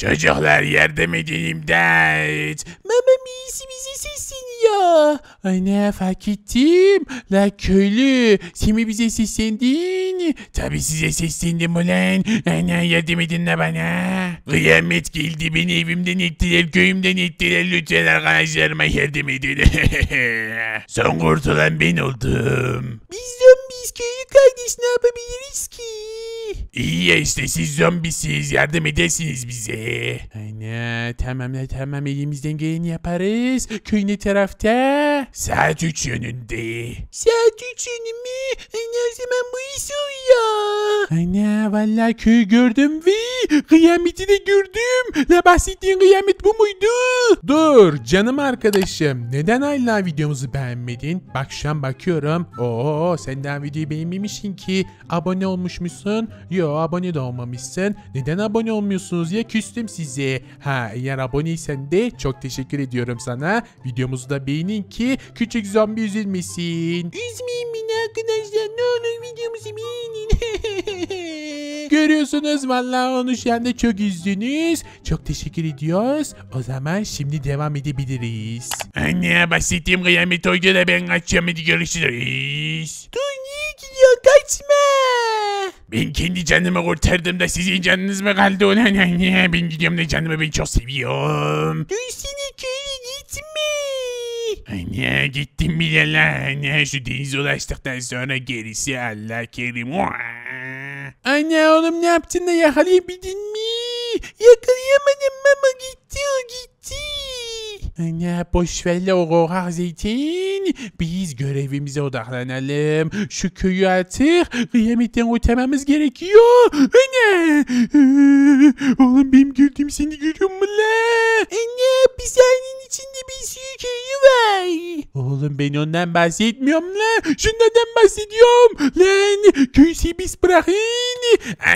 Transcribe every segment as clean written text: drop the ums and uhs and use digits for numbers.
Çocuklar yardım edin, imdat. Mama misi bizi sessin ya. Ana fark ettim. La köylü sen mi bize seslendin? Tabi size seslendim ulan. Ana yardım edin la bana. Kıyamet geldi, beni evimden ettiler, köyümden ettiler. Lütfen arkadaşlarıma yardım edin. Son kurtulan ben oldum. Biz zombiyiz köylü kardeş, ne yapabiliriz ki? İyi ya işte, siz zombisiz, yardım edersiniz bize. Aynen, tamam elimizden geleni yaparız. Köy ne tarafta? Saat 3 yönünde. Saat 3 yönü mü? Aynen, o zaman bu iş oluyor. Aynen, valla köyü gördüm ve kıyameti de gördüm. La bahsettiğin kıyamet bu muydu? Dur canım arkadaşım, neden hala videomuzu beğenmedin? Bak şu an bakıyorum. Oo, sen daha videoyu beğenmemişsin ki. Abone olmuşmuşsun. Yo, abone de olmamışsın. Neden abone olmuyorsunuz ya, küstüm size. Ha, eğer aboneysen de çok teşekkür ediyorum sana. Videomuzu da beğenin ki küçük zombi üzülmesin. Üzmeyin beni arkadaşlar, ne olur videomuzu beğenin. Görüyorsunuz vallahi onu şu anda çok üzdünüz. Çok teşekkür ediyoruz. O zaman şimdi devam edebiliriz. Anne, bahsettiğim kıyamet o göre ben kaçacağım, hadi görüşürüz. Dur, niye gidiyor, kaçma. Ben kendi canımı kurtardım da sizin canınız mı kaldı ulan anne? Ben gidiyorum da canımı ben çok seviyorum. Duysene köye gitme. Anne gittim bile lan. Şu denize ulaştıktan sonra gerisi Allah kerim. Anne oğlum, ne yaptın da yakalayabildin mi? Yakalayamadım ama gitti. Anne boşver la o korkak zeytin. Biz görevimize odaklanalım. Şu köyü artık kıyametten kurtarmamız gerekiyor. Anne. Oğlum benim gördüğüm seni görüyor mu la? Anne bir saniyenin içinde bir sürü köyü var. Oğlum ben ondan bahsetmiyorum la. Şundan bahsediyorum. Lan köyü serbest bırakın.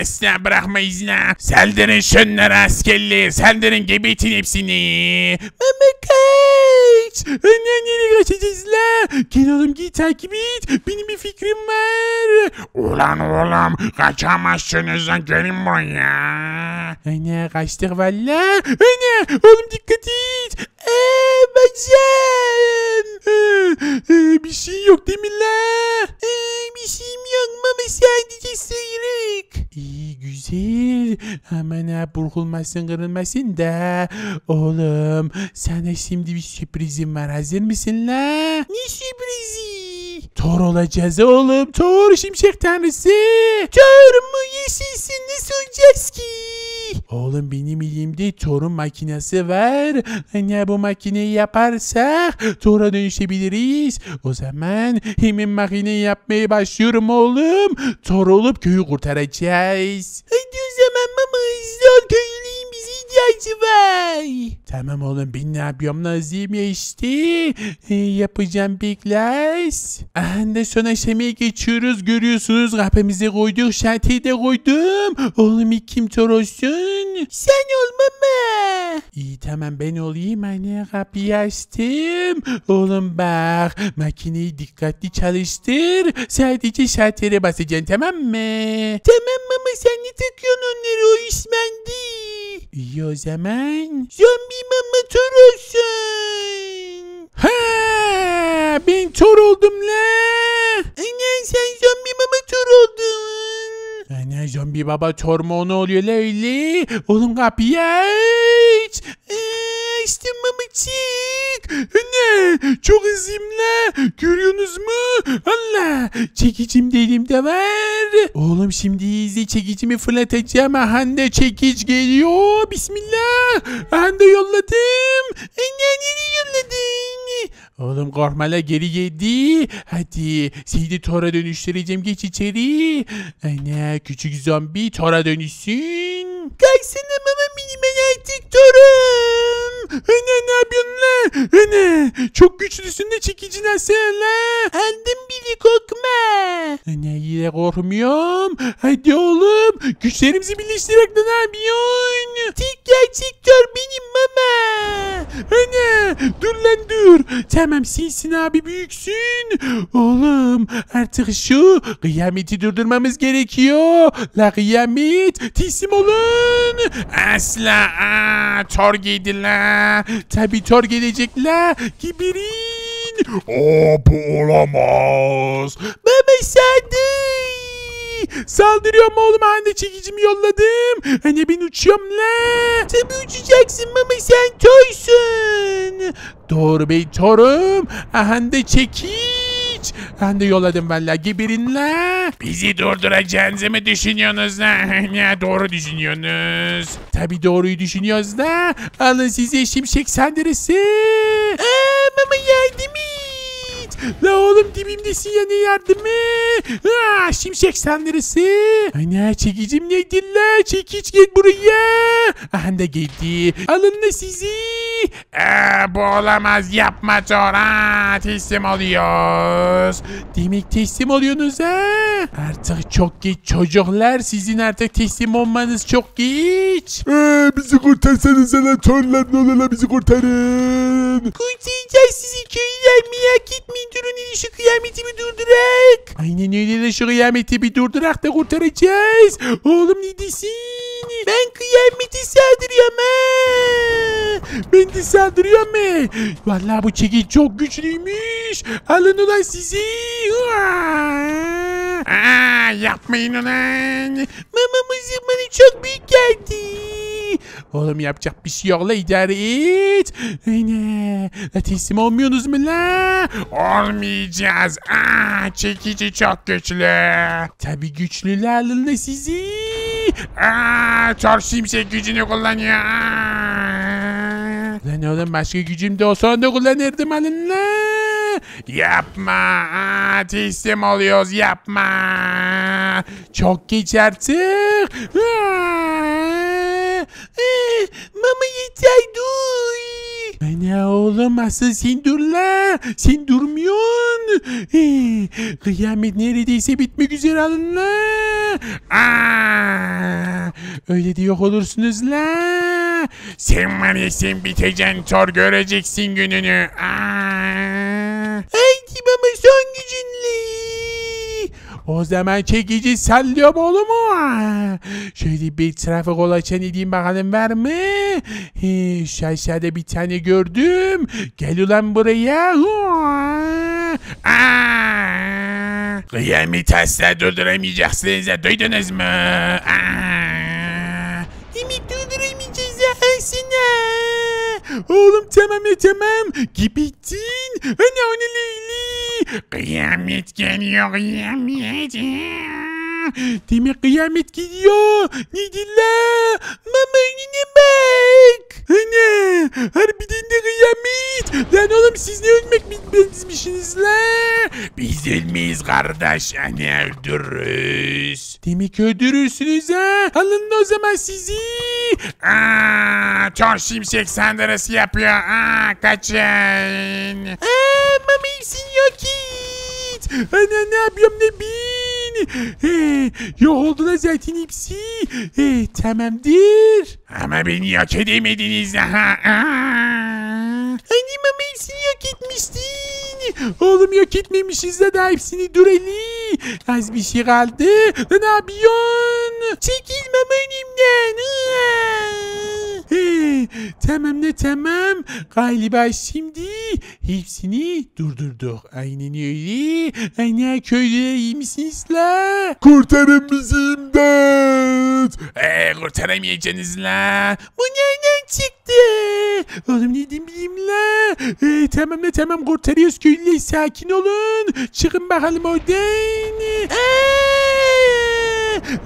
Asla bırakmayız la. Saldırın şunları askerler. Saldırın, gebertin hepsini. Mama kaç. Anne nereye kaçacağız la? Gel oğlum, git takip et. Benim bir fikrim var. Ulan oğlum kaçamazsınız lan, gelin buraya. Anne kaçtık valla. Anne oğlum dikkat et. Bacım. Bir şey yok değil mi la? Bir şeyim yok ama sadece sıyrık. İyi güzel. Aman ha, burkulmasın kırılmasın da. Oğlum sana şimdi bir sürprizim var, hazır mısın la? Ne sürprizi? Thor olacağız oğlum. Thor, şimşek tanrısı. Thor mu yeşilsin, nasıl olacağız ki? Oğlum benim elimde Thor'un makinesi var. Hani bu makineyi yaparsak Thor'a dönüşebiliriz. O zaman hemen makineyi yapmaya başlıyorum oğlum. Thor olup köyü kurtaracağız. Hadi o zaman mama, hızlı ol, köylüyüm, bize ihtiyacı var. Tamam oğlum, ben ne yapıyorum lazım ya işte. Yapacağım bekles. Ahanda son aşamaya geçiyoruz. Görüyorsunuz kapımızı koyduk. Şartıyı da koydum. Oğlum ilk kim Thor olsun? Sen ol mama. İyi tamam, ben olayım. Anne kapıyı açtım. Oğlum bak, makineyi dikkatli çalıştır. Sadece şartlara basacaksın, tamam mı? Tamam mama, sen ne takıyorsun onları, o iş bende. İyi o zaman. Zombi mama Thor olsun. Ha, ben Thor oldum la. Anne sen zombi mama Thor oldun. Anne zombi baba Thor mu, o ne oluyor la öyle? Oğlum kapıyı aç. İşte mama çık. Anne çok hızlıyım la. Görüyorsunuz mu? Allah, çekicim de elimde var. Oğlum şimdi izle, çekicimi fırlatacağım. Ahanda çekiç geliyor. Bismillah. Ahanda yolladım. Anne nereye yolladın? Oğlum korkma la, geri geldi. Hadi seni Thor'a dönüştüreceğim. Geç içeri. Anne küçük zombi Thor'a dönüşsün. Kalksana mama, ben artık Thor'um. Anne ne yapıyorsun la? Anne çok güçlüsün de çekici nasıl la? Aldım biri, korkma. Anne yine korkmuyorum. Hadi oğlum güçlerimizi birleştirerek ne yapıyorsun? Tek gerçek Thor benim mama. Anne dur lan dur. Tamam sensin abi, büyüksün. Oğlum artık şu kıyameti durdurmamız gerekiyor. La kıyamet, teslim olun. Asla tor giydi la. Tabi tor gelecek la. Gibirin. Bu olamaz. Baba sandım. Saldırıyorum oğlum, anne çekicimi yolladım. Anne ben uçuyorum la. Tabii uçacaksın mama, sen toysun. Doğru bey torum. Anne çekiç. Anne yolladım valla, geberin la. Bizi durduracağınızı mı düşünüyorsunuz la? Ne doğru düşünüyorsunuz. Tabii doğruyu düşünüyoruz la. Alın size şimşek sendirisi. Mama yardım et. La oğlum dibimdesin ya, ne yardımı? Şimşek sen neresi? Ana çekicim neydi la? Çekiç gel buraya. Aha da geldi. Alın da sizi. Bu olamaz, yapma Tora. Teslim oluyoruz. Demek teslim oluyorsunuz ha? Artık çok geç çocuklar. Sizin artık teslim olmanız çok geç. Bizi kurtarsanız lan Tora'lar, ne olur la, bizi kurtarın. Kurtaracağız sizi köyler, merak etmeyin. Durun hele şu kıyameti bir durdurak. Aynen öyle de şu kıyameti bir durdurak da kurtaracağız. Oğlum ne desin? Ben kıyameti saldırıyorum ha. Ben de saldırıyorum ha. Vallahi bu çekiç çok güçlüymüş. Alın ulan sizi. Yapmayın ulan. Mamamızın bana çok büyük geldi. Oğlum yapacak bir şey yok la, idare et. Aynen. La teslim olmuyorsunuz mu la? Olmayacağız. Çekici çok güçlü. Tabi güçlüler, alın la sizi. Tor şimşek gücünü kullanıyor. Lan oğlum başka gücüm de olsa onu da kullanırdım, alın la. Yapma. Teslim oluyoruz, yapma. Çok geç artık. Mama yeter, duy. Ana oğlum asıl sen dur la. Sen durmuyorsun. Kıyamet neredeyse bitmek üzere, alın la. Öyle de yok olursunuz la. Sen var ya, sen biteceksin Tor, göreceksin gününü. Haydi mama son gücünle. O zaman çekici sallıyorum oğlum. Şöyle bir trafik kolaçan edeyim bakalım, var mı? Şu aşağıda bir tane gördüm. Gel ulan buraya. Kıyameti asla durduramayacaksınız. Duydunuz mu? Demek durduramayacağız aslında. Oğlum tamam ya tamam. Gibittin. Ana onu leyli. Kıyamet geliyor, kıyamet. Demek kıyamet geliyor. Nedir la? Mama önüne bak. Ana harbiden de kıyamet. Lan oğlum siz ne ölmek bilmezmişsiniz la? Biz ölmeyiz kardeş. Ana öldürürüz. Demek öldürürsünüz ha. Alın o zaman sizi. Tor şimşek sandırısı yapıyor. Kaçın. Mama iyisin yok ki. Ana ne yapıyorum ne bin? Yok oldu da zaten hepsi. Tamamdır. Ama beni yok edemediniz daha. Annem ama hepsini yok etmiştin. Oğlum yok etmemişiz de daha hepsini, dur eli. Az bir şey kaldı. Ne yapıyorsun? Çekilmem önümden. Tamam ne tamam. Galiba şimdi hepsini durdurduk. Aynen öyle. Aynen köyde iyi misiniz la? Kurtarın bizi, imdat. Kurtaramayacaksınız la. Bu nereden çıktı? Oğlum ne diyeyim la? Tamam ne tamam, kurtarıyoruz köylüleri, sakin olun. Çıkın bakalım oradan.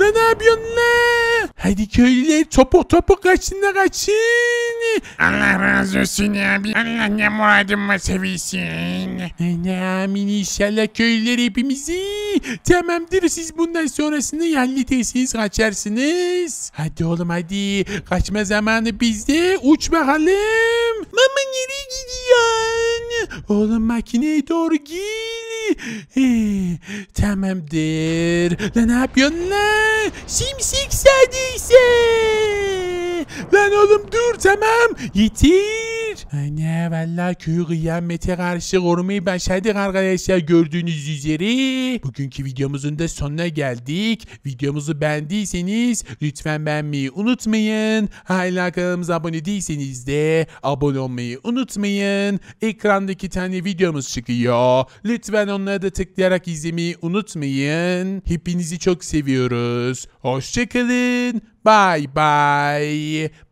Ne yapıyorsun la? Hadi köylüler topuk topuk kaçın da kaçın. Allah razı olsun abi. Allah ne muradımı seviyorsun. Amin inşallah köylüler hepimizi. Tamamdır, siz bundan sonrasını halledersiniz, kaçarsınız. Hadi oğlum hadi. Kaçma zamanı bizde. Uç bakalım. Mama nereye gidiyorsun? Oğlum makineye doğru git. Tamamdır. Lan ne yapıyorsun lan? Şimşek sadıysa. ben oğlum dur tamam yeter. Anne vallahi köy kıyamete karşı korumayı başardık arkadaşlar gördüğünüz üzere. Bugünkü videomuzun da sonuna geldik. Videomuzu beğendiyseniz lütfen beğenmeyi unutmayın. Hala kanalımıza abone değilseniz de abone olmayı unutmayın. Ekrandaki tane videomuz çıkıyor. Lütfen onlara da tıklayarak izlemeyi unutmayın. Hepinizi çok seviyoruz. Hoşçakalın. Bye bye.